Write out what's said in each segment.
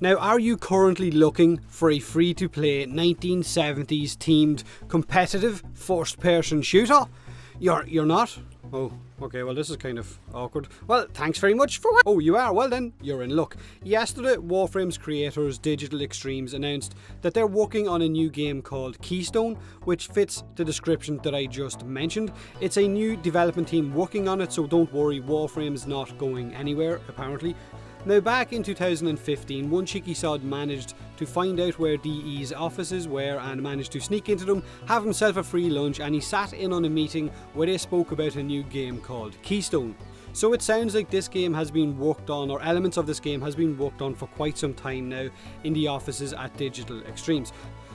Now, are you currently looking for a free-to-play 1970s themed competitive first-person shooter? You're not? Oh, okay, well this is kind of awkward. Well, thanks very much for what? Oh, you are? Well then, you're in luck. Yesterday, Warframe's creators Digital Extremes announced that they're working on a new game called Keystone, which fits the description that I just mentioned. It's a new development team working on it, so don't worry, Warframe's not going anywhere, apparently. Now, back in 2015, one cheeky sod managed to find out where DE's offices were and managed to sneak into them, have himself a free lunch, and he sat in on a meeting where they spoke about a new game called Keystone. So it sounds like this game has been worked on, or elements of this game has been worked on for quite some time now in the offices at Digital Extremes.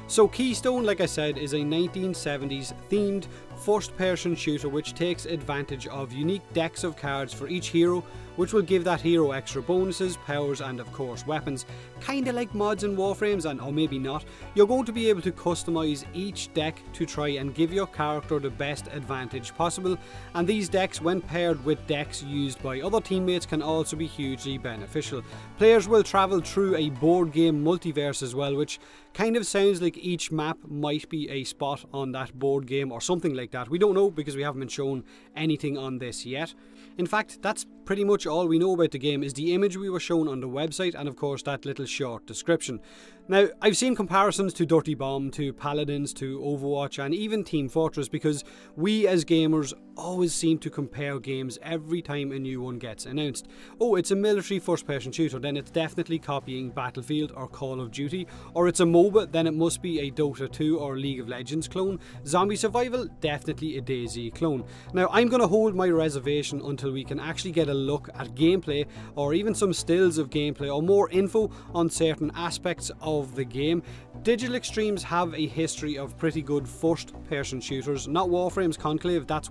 So Keystone, like I said, is a 1970s themed first-person shooter which takes advantage of unique decks of cards for each hero, which will give that hero extra bonuses, powers and of course weapons. Kinda like mods in Warframes, and or maybe not. You're going to be able to customise each deck to try and give your character the best advantage possible, and these decks, when paired with decks used by other teammates, can also be hugely beneficial. Players will travel through a board game multiverse as well, which kind of sounds like each map might be a spot on that board game or something like that. We don't know because we haven't been shown anything on this yet. In fact, that's pretty much all we know about the game is the image we were shown on the website and of course that little short description. Now, I've seen comparisons to Dirty Bomb, to Paladins, to Overwatch and even Team Fortress, because we as gamers always seem to compare games every time a new one gets announced. Oh, it's a military first-person shooter, then it's definitely copying Battlefield or Call of Duty, or it's a MOBA, then it must be a Dota 2 or League of Legends clone. Zombie survival, definitely a DayZ clone. Now, I'm going to hold my reservation until we can actually get a look at gameplay, or even some stills of gameplay, or more info on certain aspects of the game. Digital Extremes have a history of pretty good first-person shooters, not Warframe's Conclave, that's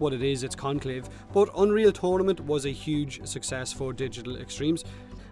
what it is, it's Conclave, but Unreal Tournament was a huge success for Digital Extremes.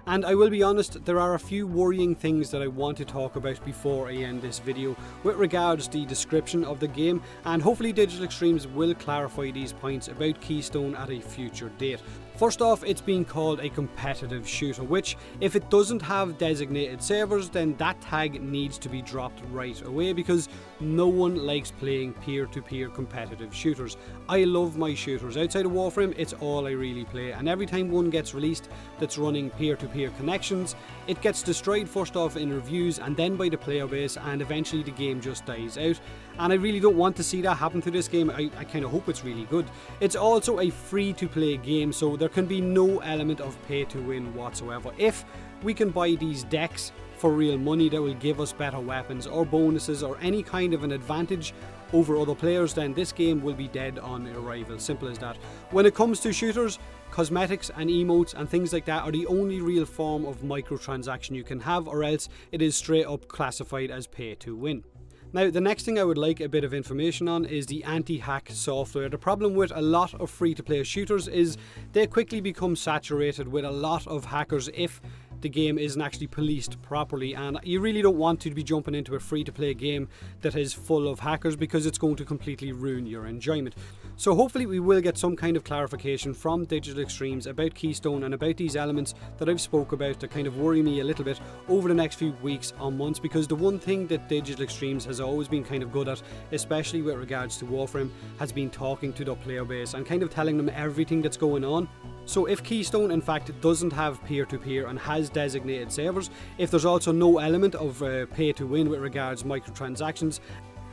And I will be honest, there are a few worrying things that I want to talk about before I end this video with regards to the description of the game, and hopefully Digital Extremes will clarify these points about Keystone at a future date. First off, it's being called a competitive shooter, which if it doesn't have designated servers, then that tag needs to be dropped right away, because no one likes playing peer-to-peer competitive shooters. I love my shooters. Outside of Warframe, it's all I really play, and every time one gets released that's running peer-to-peer connections, it gets destroyed first off in reviews and then by the player base, and eventually the game just dies out. And I really don't want to see that happen to this game. I kind of hope it's really good. It's also a free-to-play game, so there can be no element of pay-to-win whatsoever. If we can buy these decks for real money that will give us better weapons or bonuses or any kind of an advantage over other players, then this game will be dead on arrival. Simple as that. When it comes to shooters, cosmetics and emotes and things like that are the only real form of microtransaction you can have, or else it is straight up classified as pay-to-win. Now, the next thing I would like a bit of information on is the anti-hack software. The problem with a lot of free-to-play shooters is they quickly become saturated with a lot of hackers if the game isn't actually policed properly, and you really don't want to be jumping into a free-to-play game that is full of hackers, because it's going to completely ruin your enjoyment. So hopefully we will get some kind of clarification from Digital Extremes about Keystone and about these elements that I've spoke about that kind of worry me a little bit over the next few weeks or months, because the one thing that Digital Extremes has always been kind of good at, especially with regards to Warframe, has been talking to the player base and kind of telling them everything that's going on. So if Keystone in fact doesn't have peer-to-peer and has designated servers, if there's also no element of pay-to-win with regards microtransactions,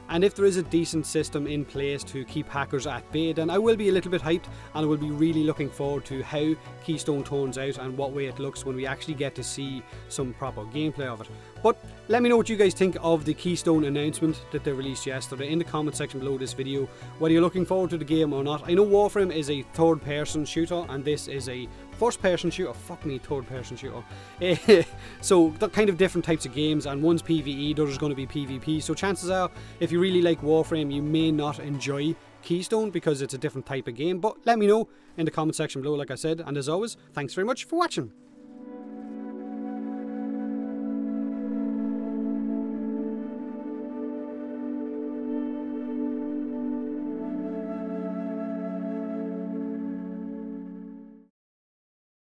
and if there is a decent system in place to keep hackers at bay, then I will be a little bit hyped, and I will be really looking forward to how Keystone turns out and what way it looks when we actually get to see some proper gameplay of it. But let me know what you guys think of the Keystone announcement that they released yesterday in the comment section below this video, whether you're looking forward to the game or not. I know Warframe is a third-person shooter, and this is a first-person shooter. Fuck me, third-person shooter. So, they're kind of different types of games, and one's PvE, the other's going to be PvP, so chances are, if you really like Warframe, you may not enjoy Keystone because it's a different type of game, but let me know in the comment section below, like I said, and as always, thanks very much for watching.